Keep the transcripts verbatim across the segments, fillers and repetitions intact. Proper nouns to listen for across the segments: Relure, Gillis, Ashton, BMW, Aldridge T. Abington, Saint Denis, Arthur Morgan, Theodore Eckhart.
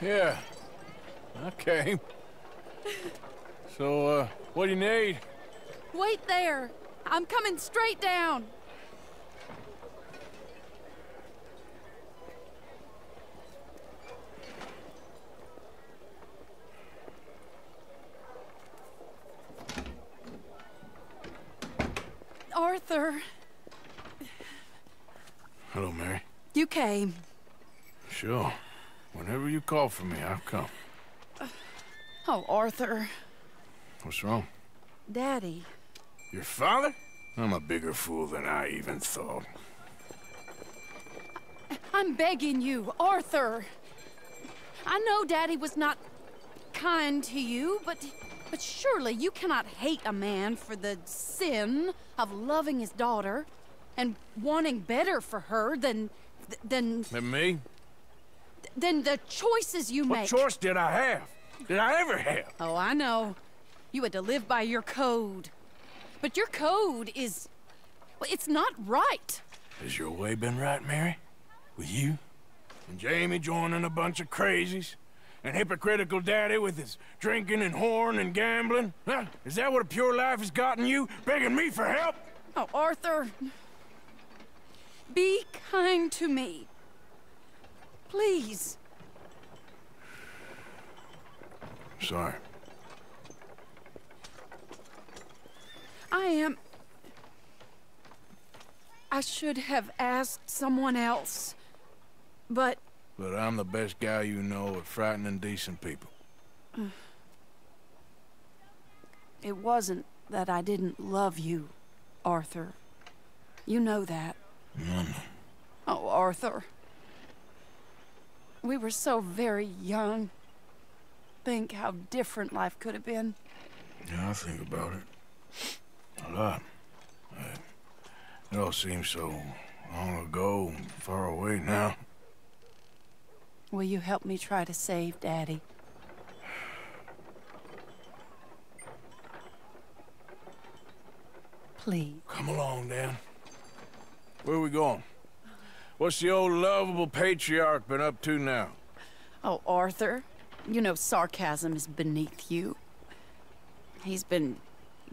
Yeah. Okay. So, uh, what do you need? Wait there. I'm coming straight down. Arthur. Hello, Mary. You came. Sure. Whenever you call for me, I'll come. Oh, Arthur. What's wrong? Daddy. Your father? I'm a bigger fool than I even thought. I'm begging you, Arthur. I know Daddy was not kind to you, but... But surely you cannot hate a man for the sin of loving his daughter and wanting better for her than... Than... Than me? Than the choices you make. What choice did I have? Did I ever have? Oh, I know. You had to live by your code. But your code is... Well, it's not right. Has your way been right, Mary? With you? And Jamie joining a bunch of crazies? And hypocritical daddy with his drinking and whoring and gambling? Huh? Is that what a pure life has gotten you? Begging me for help? Oh, Arthur. Be kind to me. Please. Sorry. I am... I should have asked someone else, but... But I'm the best guy you know at frightening decent people. It wasn't that I didn't love you, Arthur. You know that. Mm. Oh, Arthur. We were so very young. Think how different life could have been. Yeah, I think about it. A lot. It all seems so long ago and far away now. Will you help me try to save Daddy? Please. Come along, Dan. Where are we going? What's the old lovable patriarch been up to now? Oh, Arthur. You know sarcasm is beneath you. He's been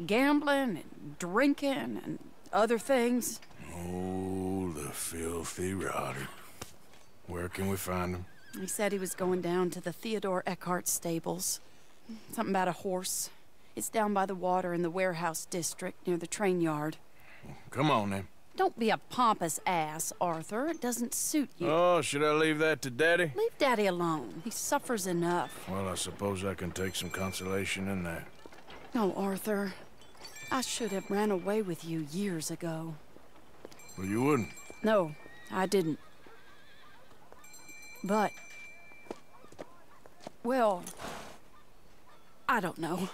gambling and drinking and other things. Oh, the filthy rotter. Where can we find him? He said he was going down to the Theodore Eckhart stables. Something about a horse. It's down by the water in the warehouse district near the train yard. Come on, then. Don't be a pompous ass, Arthur. It doesn't suit you. Oh, should I leave that to Daddy? Leave Daddy alone. He suffers enough. Well, I suppose I can take some consolation in that. No, Arthur. I should have ran away with you years ago. Well, you wouldn't. No, I didn't. But, well, I don't know.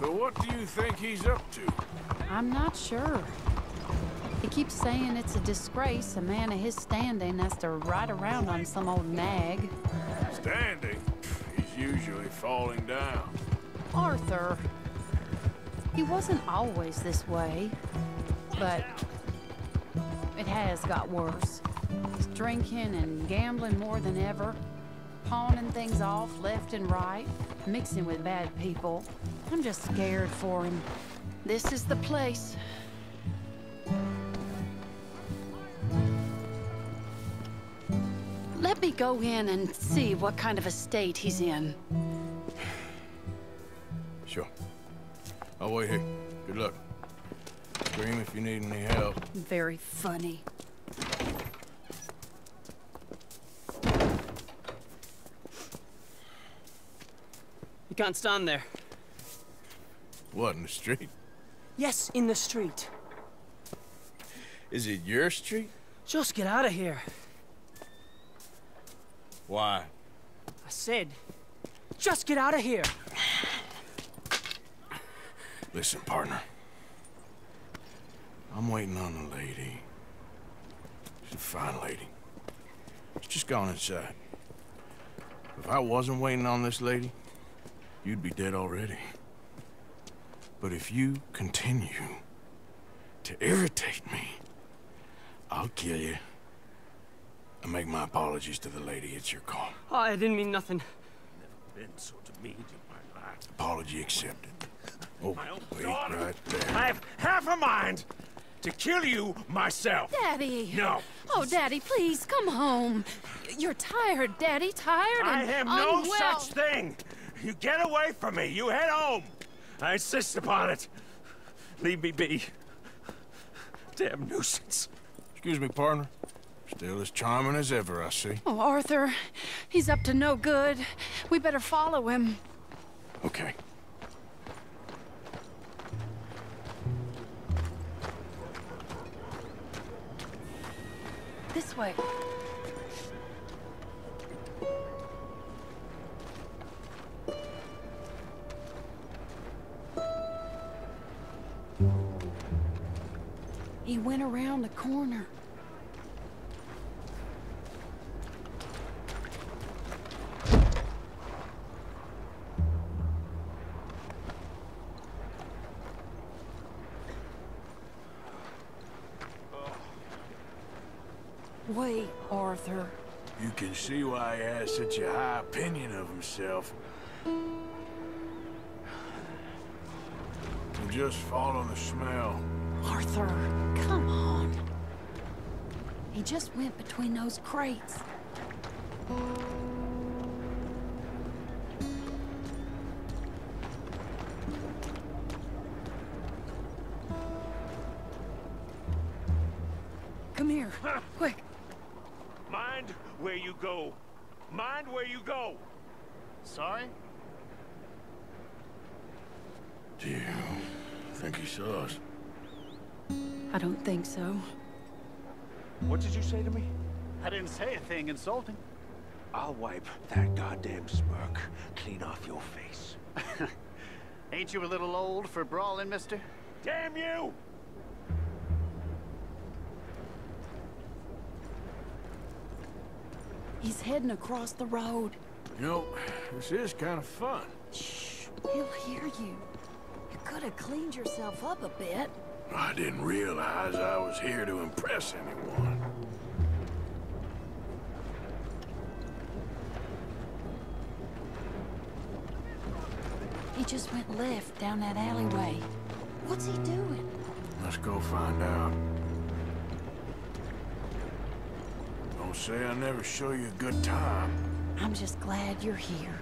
So what do you think he's up to? I'm not sure. He keeps saying it's a disgrace a man of his standing has to ride around on some old nag. Standing? He's usually falling down. Arthur. He wasn't always this way, but it has got worse. He's drinking and gambling more than ever, pawning things off left and right, mixing with bad people. I'm just scared for him. This is the place. Let me go in and see what kind of a state he's in. Sure. I'll wait here. Good luck. Scream if you need any help. Very funny. You can't stand there. What, in the street? Yes, in the street. Is it your street? Just get out of here. Why? I said, just get out of here. Listen, partner. I'm waiting on a lady. She's a fine lady. She's just gone inside. If I wasn't waiting on this lady, you'd be dead already. But if you continue to irritate me, I'll kill you. I make my apologies to the lady. It's your call. Oh, I didn't mean nothing. Never been so demeaned in my life. Apology accepted. Oh, wait right there. I have half a mind to kill you myself. Daddy. No. Oh, Daddy, please, come home. You're tired, Daddy, tired I and I have no such thing. You get away from me. You head home. I insist upon it. Leave me be. Damn nuisance. Excuse me, partner. Still as charming as ever, I see. Oh, Arthur. He's up to no good. We better follow him. Okay. This way. He went around the corner. Wait, Arthur. You can see why he has such a high opinion of himself. You just follow the smell. Arthur, come on. He just went between those crates. Come here, quick. Mind where you go. Mind where you go. Sorry? Do you think he saw us? I don't think so. What did you say to me? I didn't say a thing insulting. I'll wipe that goddamn smirk clean off your face. Ain't you a little old for brawling, mister? Damn you! He's heading across the road. You know, this is kind of fun. Shh, he'll hear you. You could have cleaned yourself up a bit. I didn't realize I was here to impress anyone. He just went left down that alleyway. What's he doing? Let's go find out. Don't say I never show you a good time. I'm just glad you're here.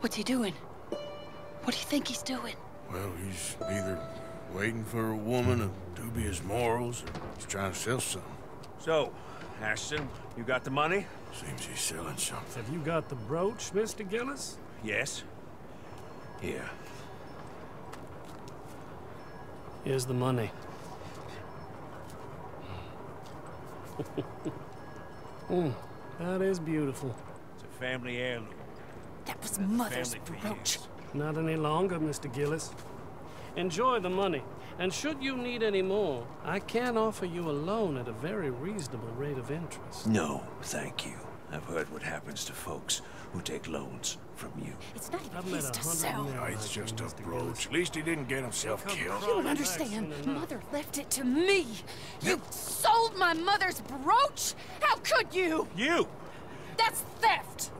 What's he doing? What do you think he's doing? Well, he's either waiting for a woman of dubious morals, or he's trying to sell something. So, Ashton, you got the money? Seems he's selling something. Have you got the brooch, Mister Gillis? Yes. Here. Here's the money. mm, that is beautiful. It's a family heirloom. That was Mother's brooch. Not any longer, Mister Gillis. Enjoy the money. And should you need any more, I can offer you a loan at a very reasonable rate of interest. No, thank you. I've heard what happens to folks who take loans from you. It's not even his to sell. No, it's just a brooch. At least he didn't get himself killed. You don't understand. Mother left it to me. You sold my mother's brooch? How could you? You! That's theft!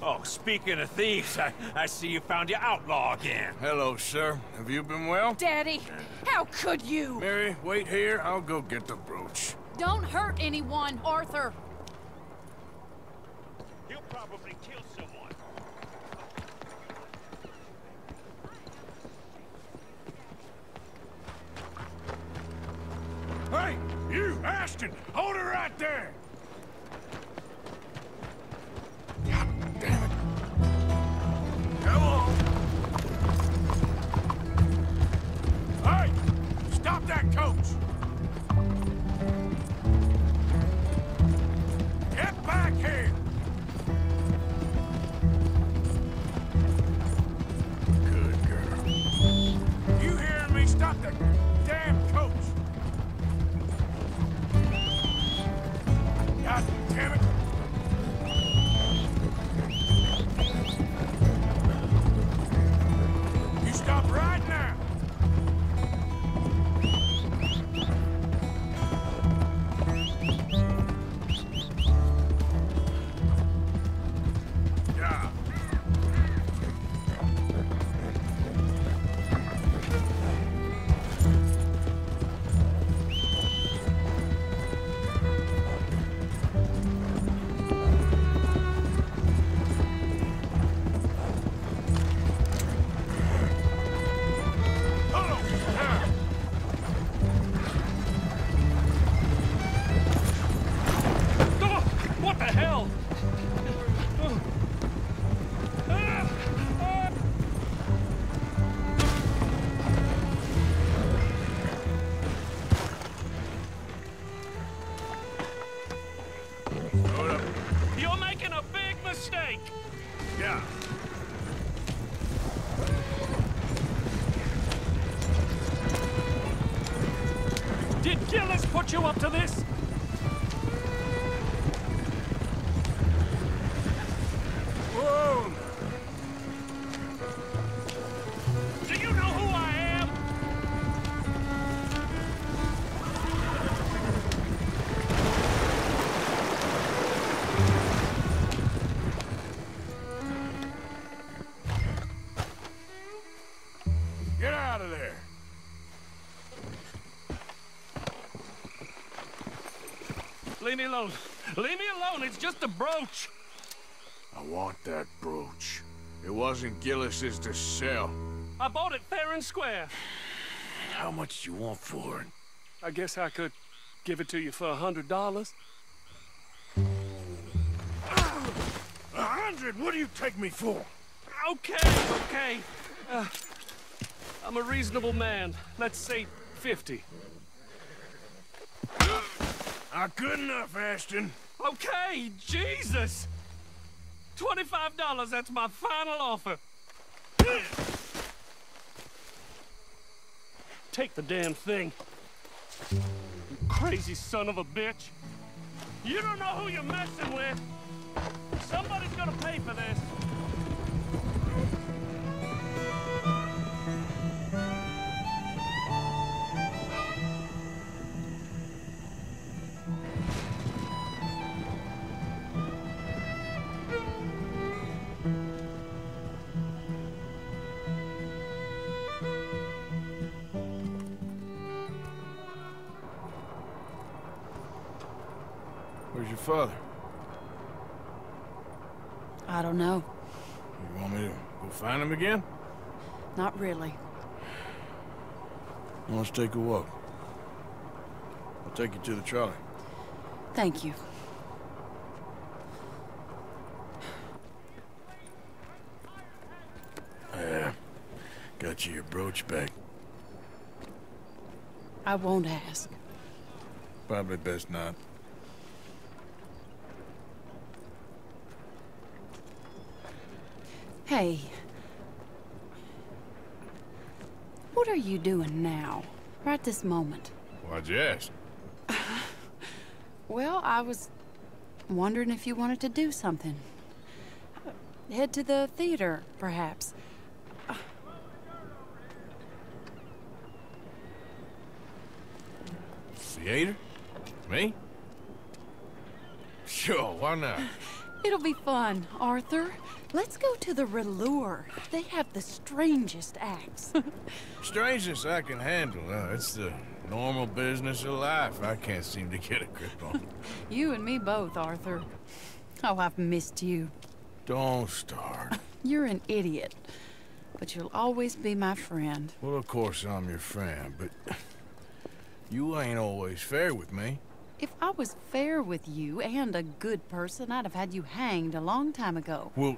Oh, speaking of thieves, I, I see you found your outlaw again. Hello, sir. Have you been well? Daddy, how could you? Mary, wait here. I'll go get the brooch. Don't hurt anyone, Arthur. You'll probably kill someone. Hey, you, Ashton! Hold her right there! Stop that coach! Did Gillis put you up to this? Leave me alone. Leave me alone. It's just a brooch. I want that brooch. It wasn't Gillis's to sell. I bought it fair and square. How much do you want for it? I guess I could give it to you for a hundred dollars. A hundred? What do you take me for? Okay, okay. Uh, I'm a reasonable man. Let's say fifty. Not good enough, Ashton. Okay, Jesus! twenty-five dollars, that's my final offer. Take the damn thing. You crazy son of a bitch. You don't know who you're messing with. Somebody's gonna pay for this. Where's your father? I don't know. You want me to go find him again? Not really. Well, let's take a walk. I'll take you to the trolley. Thank you. Yeah. Got you your brooch back. I won't ask. Probably best not. Hey, what are you doing now, right this moment? Why'd you ask? Well, I was wondering if you wanted to do something. Head to the theater, perhaps. Uh... Theater? Me? Sure, why not? It'll be fun, Arthur. Let's go to the Relure. They have the strangest acts. Strangest I can handle. Uh, it's the normal business of life. I can't seem to get a grip on. You and me both, Arthur. Oh, I've missed you. Don't start. You're an idiot, but you'll always be my friend. Well, of course I'm your friend, but you ain't always fair with me. If I was fair with you and a good person, I'd have had you hanged a long time ago. Well,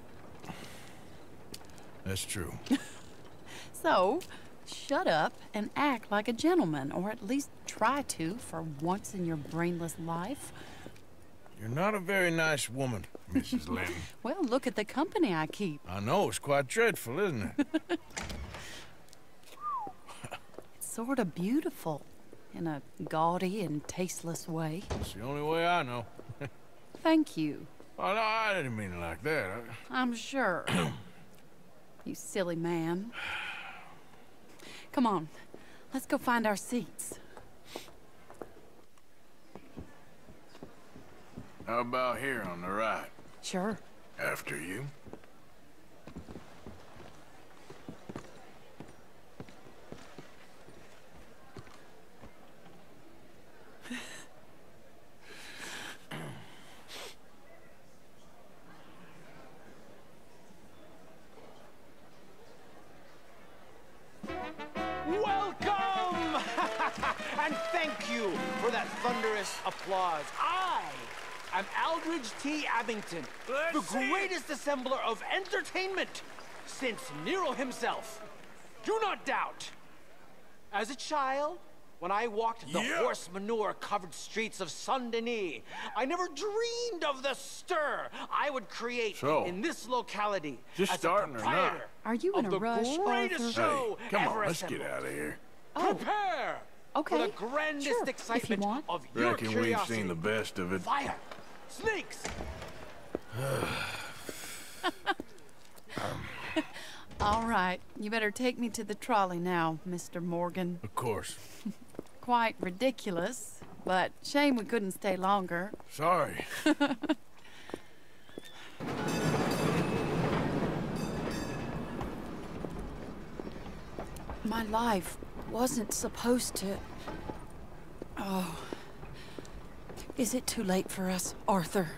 that's true. So, shut up and act like a gentleman, or at least try to for once in your brainless life. You're not a very nice woman, Missus Lynn. Well, look at the company I keep. I know, it's quite dreadful, isn't it? It's sort of beautiful. In a gaudy and tasteless way. It's the only way I know. Thank you. Well, no, I didn't mean it like that. I... I'm sure. You silly man. Come on, let's go find our seats. How about here on the right? Sure. After you. Applause. I am Aldridge T. Abington, the greatest assembler of entertainment since Nero himself. Do not doubt. As a child, when I walked the yeah. horse manure-covered streets of Saint Denis, I never dreamed of the stir I would create so, in this locality. Just as starting a proprietor or not? Are you in a rush, Arthur? Show hey, come on, let's assembled. Get out of here. Oh. Prepare. Okay. For the grandest sure. excitement you of your reckon curiosity. Reckon we've seen the best of it. Fire! Snakes! um. All right. You better take me to the trolley now, Mister Morgan. Of course. Quite ridiculous, but shame we couldn't stay longer. Sorry. My life... wasn't supposed to... Oh. Is it too late for us, Arthur?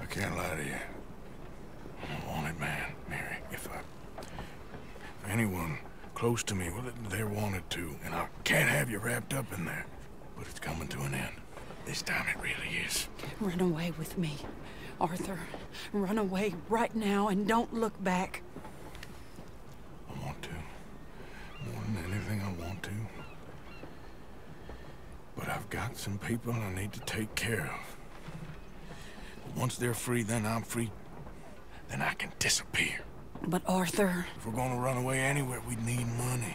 I can't lie to you. I'm a wanted man, Mary. If I... If anyone close to me, well, they're wanted to, and I can't have you wrapped up in there. But it's coming to an end. This time it really is. Run away with me, Arthur. Run away right now and don't look back. I want to. More than anything I want to. But I've got some people I need to take care of. Once they're free, then I'm free. Then I can disappear. But Arthur... If we're gonna run away anywhere, we'd need money.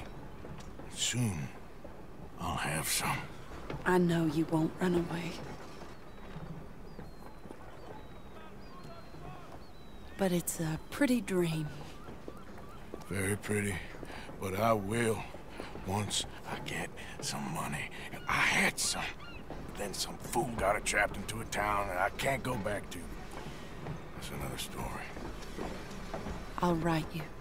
Soon, I'll have some. I know you won't run away. But it's a pretty dream. Very pretty. But I will, once I get some money. I had some, but then some fool got it trapped into a town that I can't go back to. That's another story. I'll write you.